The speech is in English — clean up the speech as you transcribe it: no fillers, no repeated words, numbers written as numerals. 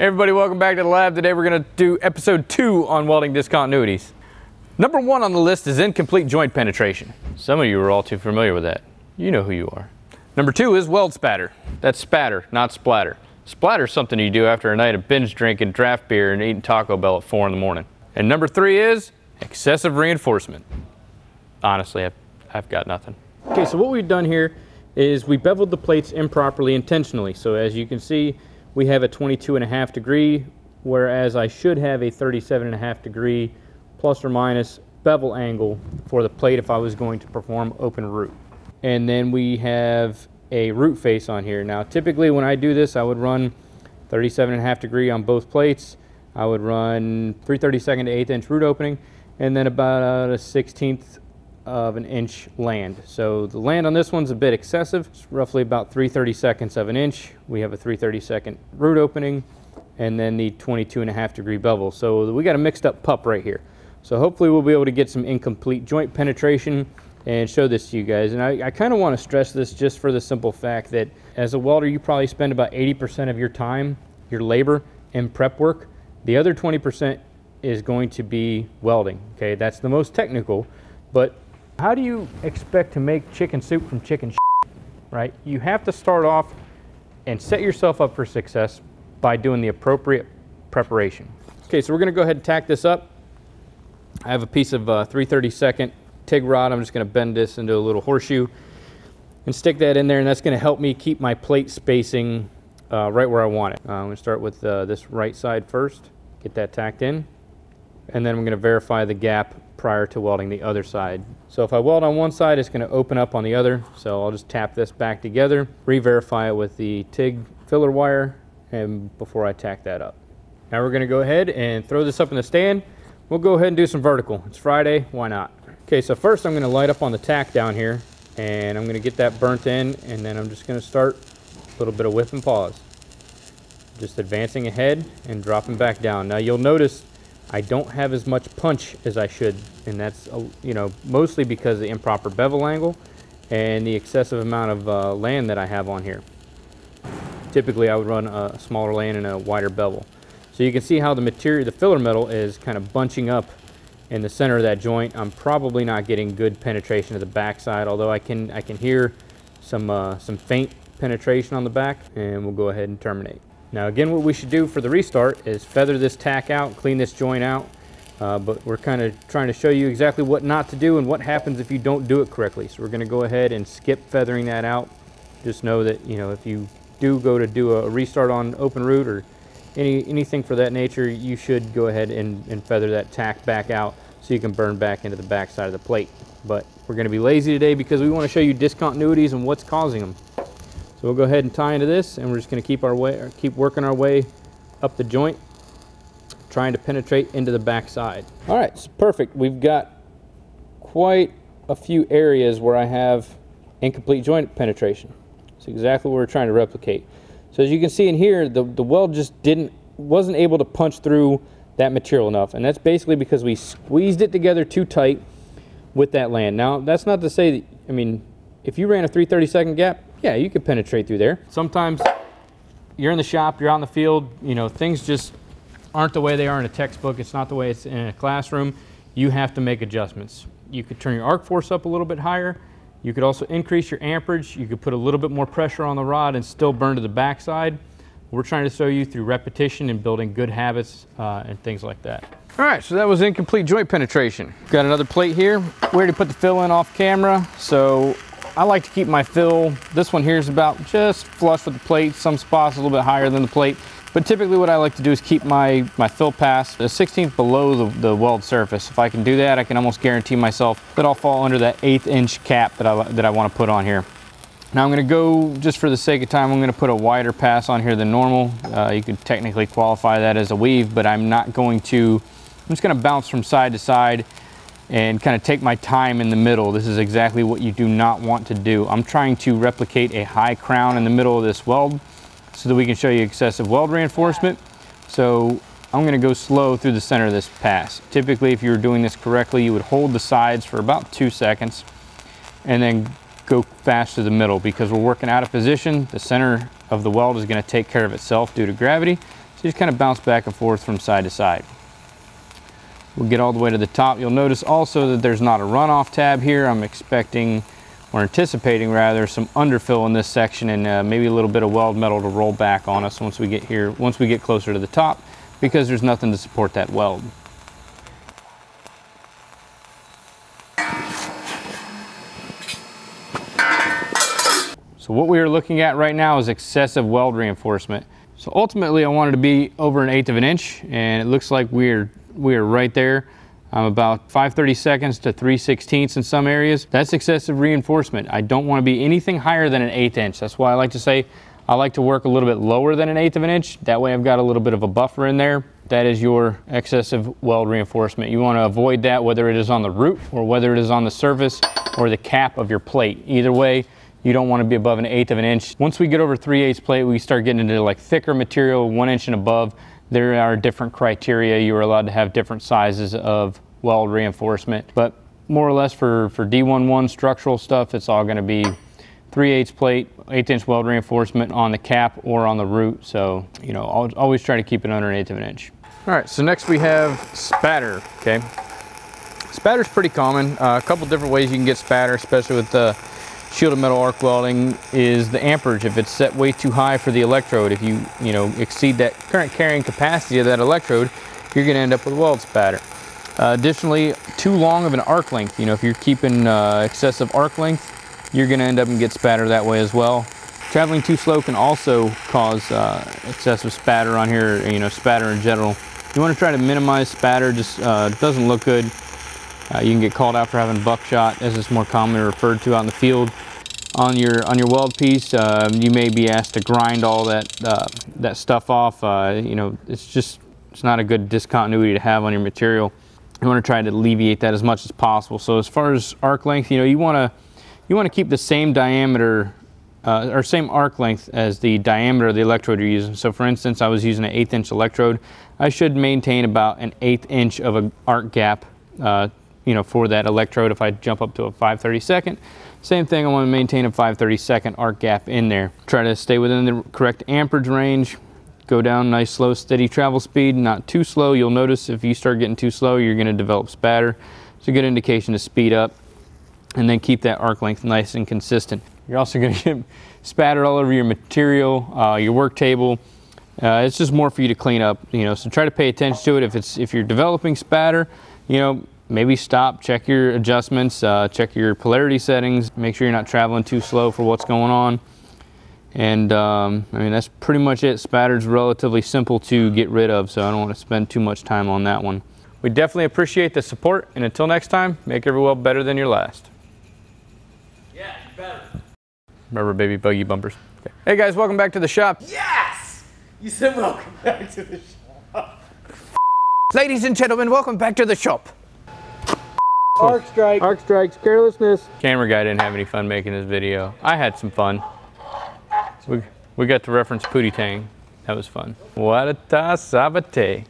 Hey everybody, welcome back to the lab. Today we're going to do episode 2 on welding discontinuities. Number 1 on the list is incomplete joint penetration. Some of you are all too familiar with that. You know who you are. Number 2 is weld spatter. That's spatter, not splatter. Splatter is something you do after a night of binge drinking draft beer and eating Taco Bell at 4 in the morning. And number 3 is excessive reinforcement. Honestly, I've got nothing. Okay, so what we've done here is we beveled the plates improperly intentionally. So as you can see, we have a 22.5 degree, whereas I should have a 37.5 degree plus or minus bevel angle for the plate if I was going to perform open root. And then we have a root face on here. Now typically when I do this, I would run 37.5 degree on both plates. I would run 3/32 to 1/8 inch root opening, and then about a 1/16 of an inch land. So the land on this one's a bit excessive. It's roughly about 3/32 of an inch. We have a 3/32 root opening and then the 22.5 degree bevel. So we got a mixed up pup right here. So hopefully we'll be able to get some incomplete joint penetration and show this to you guys. And I kind of want to stress this just for the simple fact that as a welder, you probably spend about 80% of your time, your labor, and prep work. The other 20% is going to be welding. Okay, that's the most technical, but how do you expect to make chicken soup from chicken shit, right? You have to start off and set yourself up for success by doing the appropriate preparation. Okay, so we're gonna go ahead and tack this up. I have a piece of 3/32 TIG rod. I'm just gonna bend this into a little horseshoe and stick that in there, and that's gonna help me keep my plate spacing right where I want it. I'm gonna start with this right side first, get that tacked in, and then I'm gonna verify the gap prior to welding the other side. So if I weld on one side, it's going to open up on the other. So I'll just tap this back together, re-verify it with the TIG filler wire, and before I tack that up. Now we're going to go ahead and throw this up in the stand. We'll go ahead and do some vertical. It's Friday, why not? Okay, so first I'm going to light up on the tack down here, and I'm going to get that burnt in, and then I'm just going to start a little bit of whip and pause. Just advancing ahead and dropping back down. Now you'll notice I don't have as much punch as I should, and that's, you know, mostly because of the improper bevel angle and the excessive amount of land that I have on here. Typically I would run a smaller land and a wider bevel. So you can see how the material, the filler metal, is kind of bunching up in the center of that joint. I'm probably not getting good penetration to the back side, although I can hear some faint penetration on the back, and we'll go ahead and terminate. Now again, what we should do for the restart is feather this tack out, clean this joint out, but we're kind of trying to show you exactly what not to do and what happens if you don't do it correctly. So we're going to go ahead and skip feathering that out. Just know that, you know, if you do go to do a restart on open root or anything for that nature, you should go ahead and feather that tack back out so you can burn back into the back side of the plate. But we're going to be lazy today because we want to show you discontinuities and what's causing them. So we'll go ahead and tie into this, and we're just going to keep working our way up the joint, trying to penetrate into the back side. All right, so perfect. We've got quite a few areas where I have incomplete joint penetration. It's exactly what we're trying to replicate. So as you can see in here, the weld just wasn't able to punch through that material enough, and that's basically because we squeezed it together too tight with that land. Now that's not to say that, I mean, if you ran a 3/32 gap, yeah, you could penetrate through there. Sometimes you're in the shop, you're out in the field, you know, things just aren't the way they are in a textbook. It's not the way it's in a classroom. You have to make adjustments. You could turn your arc force up a little bit higher. You could also increase your amperage. You could put a little bit more pressure on the rod and still burn to the backside. We're trying to show you through repetition and building good habits and things like that. All right, so that was incomplete joint penetration. Got another plate here. We already put the fill in off camera, so I like to keep my fill. This one here is about just flush with the plate. Some spots a little bit higher than the plate. But typically what I like to do is keep my fill pass a 1/16 below the weld surface. If I can do that, I can almost guarantee myself that I'll fall under that 1/8 inch cap that I want to put on here. Now I'm going to go, just for the sake of time, I'm going to put a wider pass on here than normal. You could technically qualify that as a weave, but I'm not going to. I'm just going to bounce from side to side and kind of take my time in the middle. This is exactly what you do not want to do. I'm trying to replicate a high crown in the middle of this weld so that we can show you excessive weld reinforcement. So I'm gonna go slow through the center of this pass. Typically, if you were doing this correctly, you would hold the sides for about 2 seconds and then go fast through the middle because we're working out of position. The center of the weld is gonna take care of itself due to gravity. So you just kind of bounce back and forth from side to side. We'll get all the way to the top. You'll notice also that there's not a runoff tab here. I'm expecting, or anticipating rather, some underfill in this section and maybe a little bit of weld metal to roll back on us once we get here, once we get closer to the top, because there's nothing to support that weld. So what we are looking at right now is excessive weld reinforcement. So ultimately I wanted to be over an 1/8 of an inch, and it looks like we are right there. About 5/32 to 3/16 in some areas. That's excessive reinforcement. I don't want to be anything higher than an 1/8 inch. That's why I like to say I like to work a little bit lower than an 1/8 of an inch. That way I've got a little bit of a buffer in there. That is your excessive weld reinforcement. You want to avoid that, whether it is on the roof or whether it is on the surface or the cap of your plate. Either way, you don't want to be above an 1/8 of an inch. Once we get over 3/8 plate, we start getting into like thicker material, 1 inch and above. There are different criteria. You are allowed to have different sizes of weld reinforcement, but more or less for D1-1 structural stuff, it's all going to be 3/8 plate, 1/8 inch weld reinforcement on the cap or on the root. So, you know, I'll always try to keep it under an 1/8 of an inch. All right, so next we have spatter, okay? Spatter's pretty common. A couple different ways you can get spatter, especially with the shielded metal arc welding, is the amperage. If it's set way too high for the electrode, if you exceed that current carrying capacity of that electrode, you're going to end up with weld spatter. Additionally, too long of an arc length. You know, if you're keeping excessive arc length, you're going to end up and get spatter that way as well. Traveling too slow can also cause excessive spatter on here, you know, spatter in general. You want to try to minimize spatter. Just doesn't look good. You can get called out for having buckshot, as it's more commonly referred to out in the field. On your weld piece, you may be asked to grind all that stuff off. You know, it's not a good discontinuity to have on your material. You want to try to alleviate that as much as possible. So as far as arc length, you know, you want to keep the same diameter or same arc length as the diameter of the electrode you're using. So for instance, I was using an 1/8 inch electrode. I should maintain about an 1/8 inch of an arc gap. You know, for that electrode. If I jump up to a 5/32, same thing, I want to maintain a 5/32 arc gap in there. Try to stay within the correct amperage range, go down nice, slow, steady travel speed, not too slow. You'll notice if you start getting too slow, you're going to develop spatter. It's a good indication to speed up, and then keep that arc length nice and consistent. You're also going to get spatter all over your material, your work table. It's just more for you to clean up, you know, so try to pay attention to it. If you're developing spatter, you know, maybe stop, check your adjustments, check your polarity settings, make sure you're not traveling too slow for what's going on. And I mean, that's pretty much it. Spatter's relatively simple to get rid of, so I don't want to spend too much time on that one. We definitely appreciate the support, and until next time, make every weld better than your last. Yeah, better. Remember, baby, buggy bumpers. Okay. Hey guys, welcome back to the shop. Yes! You said welcome back to the shop. Ladies and gentlemen, welcome back to the shop. Arc strike. Arc strikes, carelessness. Camera guy didn't have any fun making this video. I had some fun. We got to reference Pootie Tang. That was fun. What a ta sabate.